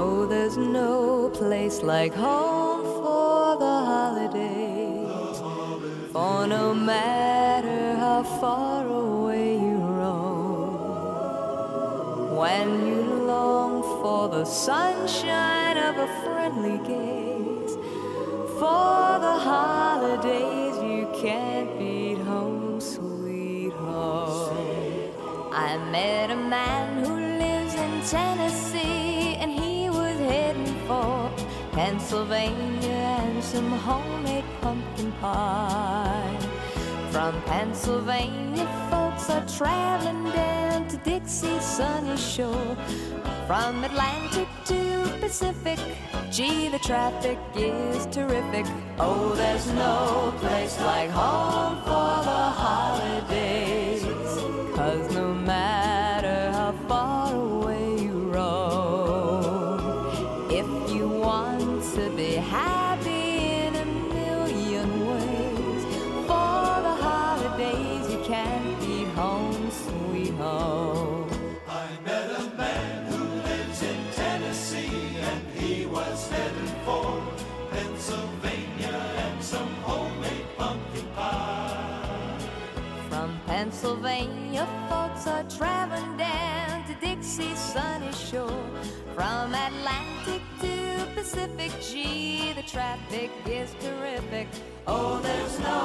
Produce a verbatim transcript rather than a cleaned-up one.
know there's no place like home for the holidays. The holidays. For no matter how far away you roam, when you long for the sunshine of a friendly gaze, for the holidays you can't beat home, sweet home. I met a man who lives in Tennessee, and he was heading for Pennsylvania and some homemade pumpkin pie. From Pennsylvania, folks are traveling down to Dixie's sunny shore. From Atlantic to Pacific, gee, the traffic is terrific. Oh, there's no place like home for the holidays, 'cause no matter how far away you roam, if you want to be happy in a million ways, for the holidays you can't beat home, sweet home. I met a man who lives in Tennessee, and he was headed for Pennsylvania and some homemade pumpkin pie. From Pennsylvania, folks are traveling down to Dixie's sunny shore. From Atlantic to Pacific, gee, the traffic is terrific. Oh, there's no